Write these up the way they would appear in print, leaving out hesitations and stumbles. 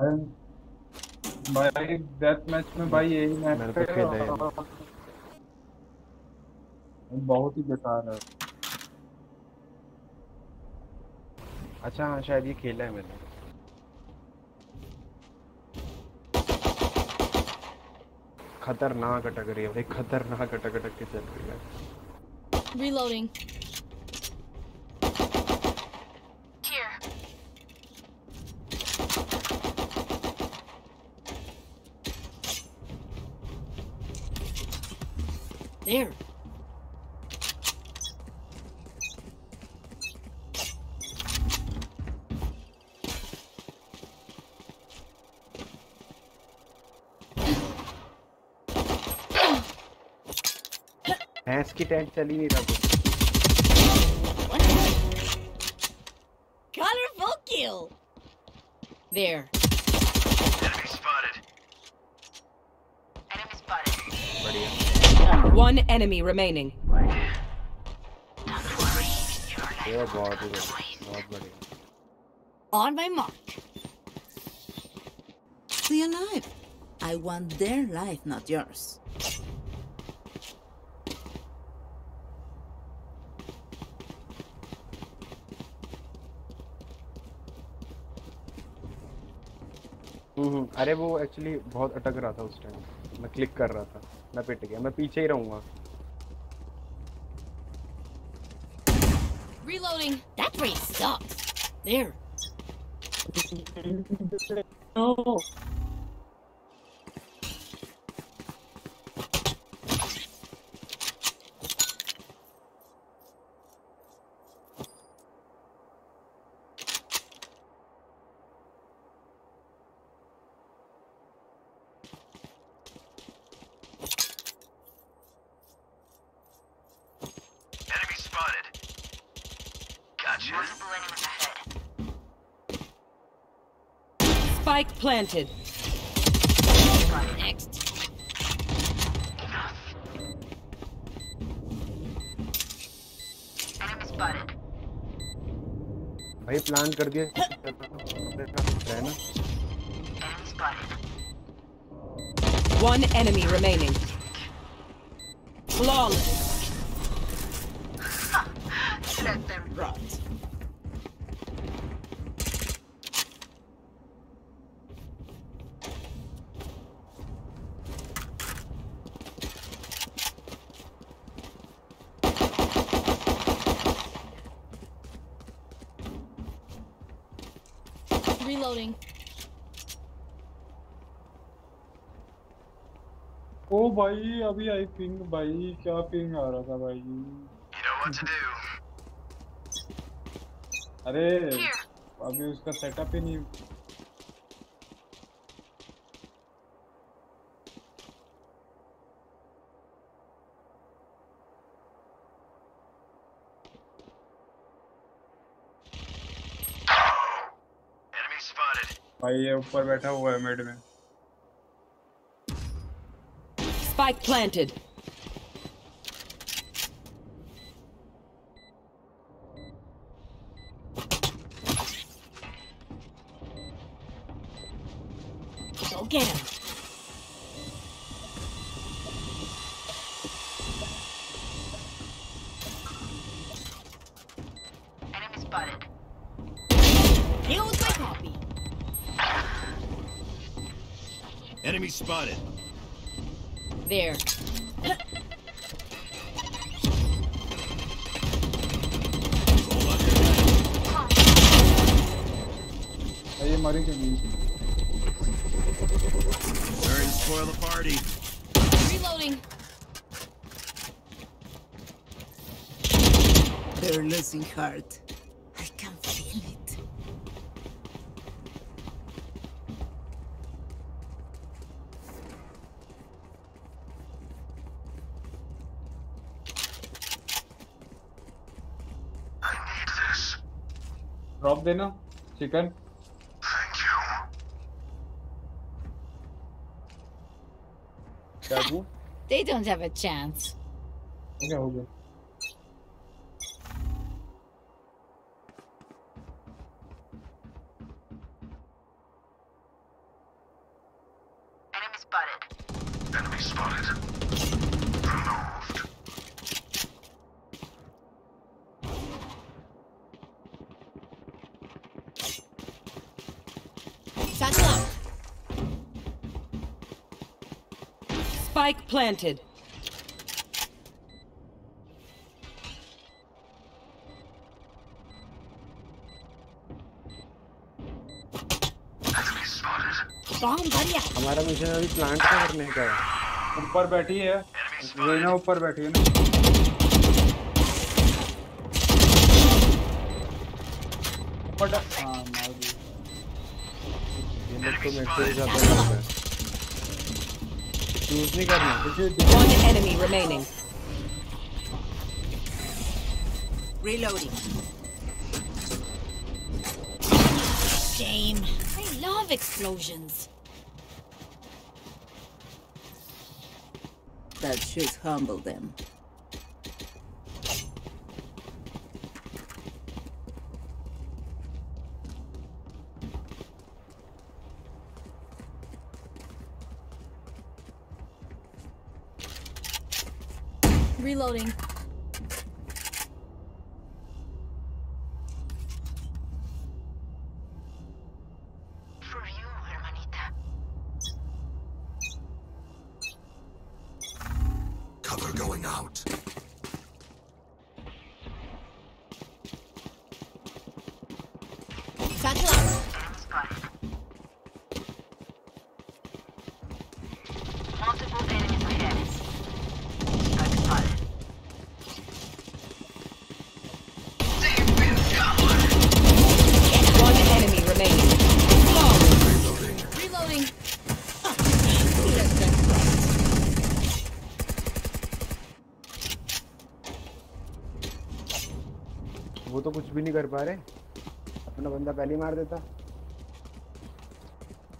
भाई death match में भाई यही मैच है, बहुत ही बेकार है। अच्छा हाँ शायद ये खेला है मैंने। खतरनाक अटक रही है भाई, खतरनाक अटक के चल रही है। Reloading There. भैंस की टैंक चली नहीं रहा कुछ। Colorful kill. There. One enemy remaining. Don't worry, your life will come to waste. On my mark. Stay alive. I want their life, not yours. अरे वो एक्चुअली बहुत अटक रहा था उस टाइम, मैं क्लिक कर रहा था, मैं पिट गया, मैं पीछे ही रहूंगा। Reloading. That race sucks. There. No. Spike planted. Next. Enemy spotted. भाई प्लान कर दिया है ना। Enemy spotted. One enemy remaining. Flawless. Let them rot. Reloading. ओ भाई अभी आई पिंग, भाई क्या पिंग आ रहा था भाई। You know what to do. अरे अभी उसका सेटअप ही नहीं। भाई ये ऊपर बैठा हुआ है मिड में। Spike planted. Go get him. Enemy spotted. Deal with my copy. Enemy spotted. There. Hey, mari ke liye. Sorry to spoil the party. Reloading. They're losing heart. Drop देना chicken. They don't have a chance. क्या हो गया? spotted. Enemy spotted. Removed. Satchel up. Spike planted. हमारा mission अभी plant को करने का है। ऊपर बैठी है रेना, ऊपर बैठी है ना। Shame. I love explosions. That should humble them. Reloading. वो तो कुछ भी नहीं कर पा रहे, अपना बंदा पहले मार देता।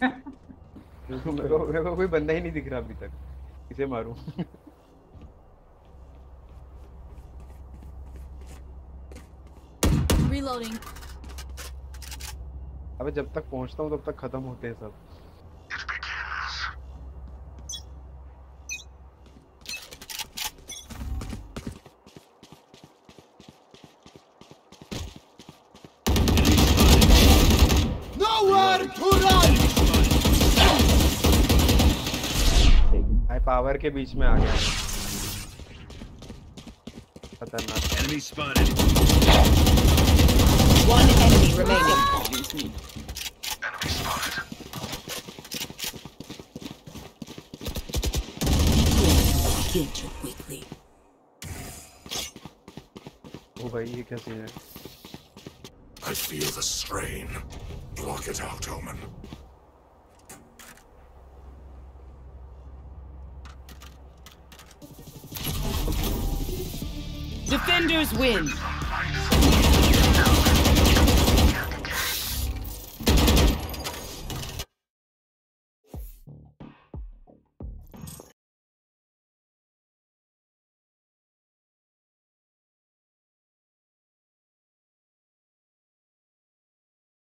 मेरे को कोई बंदा ही नहीं दिख रहा अभी तक, किसे मारूं? Reloading. अबे जब तक पहुंचता हूं तब तक खत्म होते हैं सब। पावर के बीच में आ गया खतरनाक। Enemy spotted. One enemy remaining. Enemy spotted. Get you quickly. ओ भाई ये क्या सीन है? I feel the strain. Block it out, Omen. Defenders win.